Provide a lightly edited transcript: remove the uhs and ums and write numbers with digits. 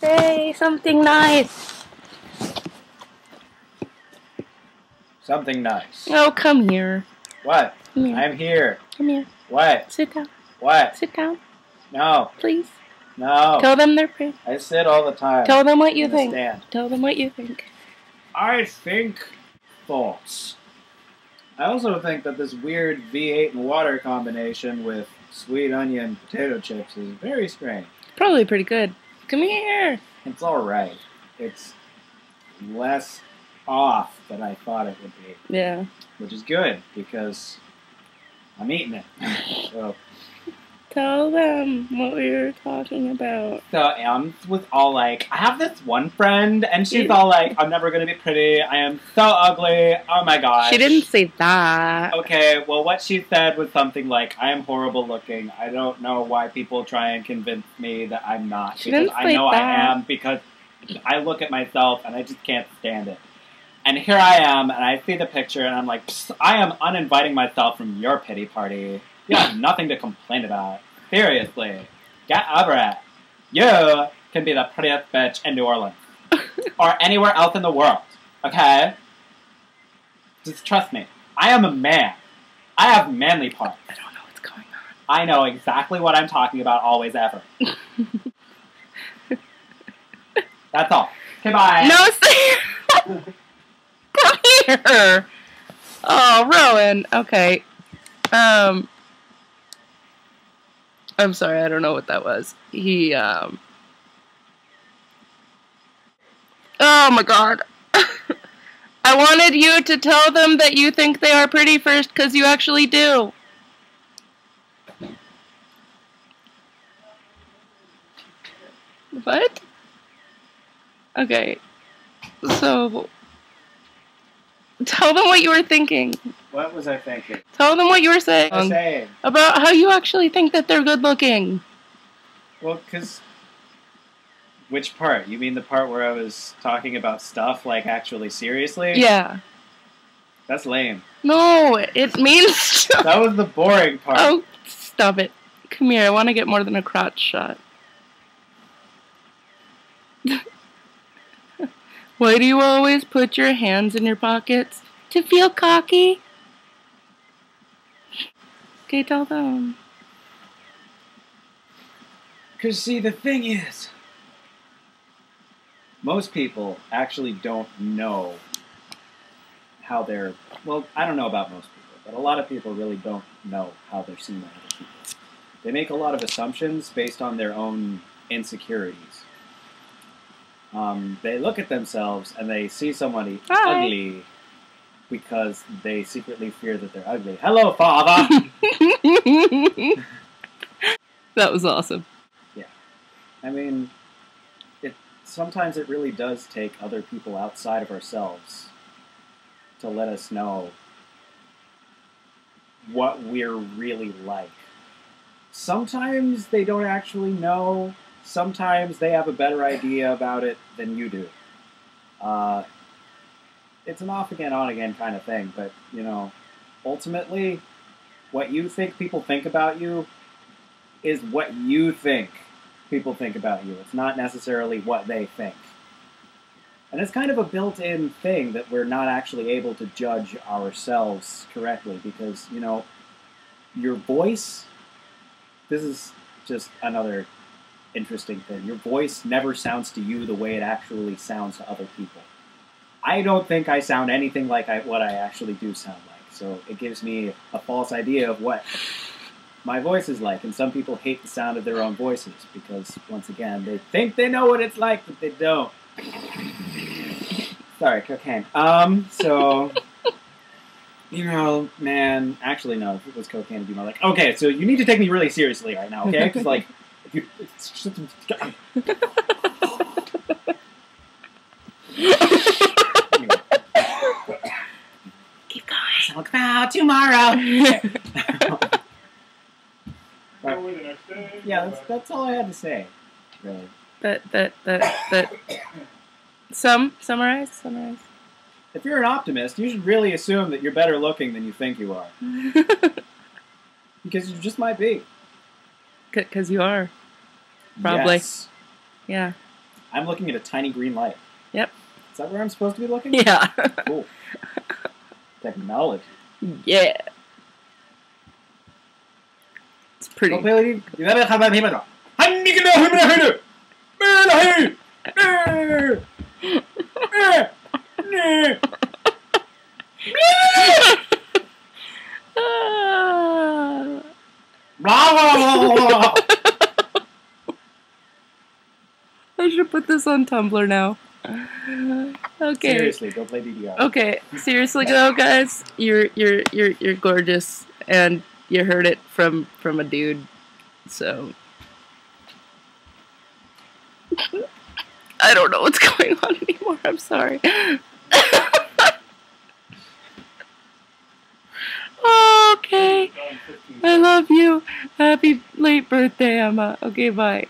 Say something nice. Something nice. Oh, come here. What? Come here. I'm here. Come here. What? Sit down. What? Sit down. No. Please. No. Tell them they're pretty. I sit all the time. Tell them what you think. Stand. Tell them what you think. I think thoughts. I also think that this weird V8 and water combination with sweet onion potato chips is very strange. Probably pretty good. Come here. It's all right. It's less off than I thought it would be. Yeah. Which is good because I'm eating it. So. Tell them what we were talking about. So Em was all like, I have this one friend, and she's all like, I'm never going to be pretty. I am so ugly. Oh, my gosh. She didn't say that. Okay, well, what she said was something like, I am horrible looking. I don't know why people try and convince me that I'm not. She didn't say that. I know I am because I look at myself, and I just can't stand it. And here I am, and I see the picture, and I'm like, I am uninviting myself from your pity party. You have nothing to complain about. Seriously. Get over it. You can be the prettiest bitch in New Orleans. Or anywhere else in the world. Okay? Just trust me. I am a man. I have manly parts. I don't know what's going on. I know exactly what I'm talking about always, ever. That's all. Okay, bye. No, come here. Oh, Rowan. Okay. I'm sorry, I don't know what that was. He, oh my god. I wanted you to tell them that you think they are pretty first, because you actually do. What? Okay. So, tell them what you were thinking. What was I thinking? Tell them what you were saying. I was saying. About how you actually think that they're good looking. Well, because... Which part? You mean the part where I was talking about stuff, like, actually seriously? Yeah. That's lame. No, it means... That was the boring part. Oh, stop it. Come here, I want to get more than a crotch shot. Why do you always put your hands in your pockets? To feel cocky? Okay, tell them. Because, see, the thing is, most people actually don't know how they're, well, I don't know about most people, but a lot of people really don't know how they're seen by other people. They make a lot of assumptions based on their own insecurities. They look at themselves and they see somebody ugly because they secretly fear that they're ugly. Hello, father! That was awesome. Yeah. I mean, sometimes it really does take other people outside of ourselves to let us know what we're really like. Sometimes they don't actually know. Sometimes they have a better idea about it than you do. It's an off-again, on-again kind of thing, but, you know, ultimately, what you think people think about you is what you think people think about you. It's not necessarily what they think. And it's kind of a built-in thing that we're not actually able to judge ourselves correctly because, you know, your voice, this is just another interesting thing. Your voice never sounds to you the way it actually sounds to other people. I don't think I sound anything like what I actually do sound like, so it gives me a false idea of what my voice is like, and some people hate the sound of their own voices, because, once again, they think they know what it's like, but they don't. Sorry, cocaine. So, you know, man, actually, no, if it was cocaine, it'd be more like, okay, so you need to take me really seriously right now, okay? Because, like, it's just... Talk about tomorrow. Right. Yeah, that's all I had to say. Really. Summarize. If you're an optimist, you should really assume that you're better looking than you think you are, because you just might be. Because you are, probably. Yes. Yeah. I'm looking at a tiny green light. Yep. Is that where I'm supposed to be looking? Yeah. Cool. Technology. Yeah. It's pretty. I should put this on Tumblr now. Okay. Seriously, go play DDR. Okay, seriously though, guys, you're gorgeous, and you heard it from a dude, so I don't know what's going on anymore. I'm sorry. Okay, I love you. Happy late birthday, Emma. Okay, bye.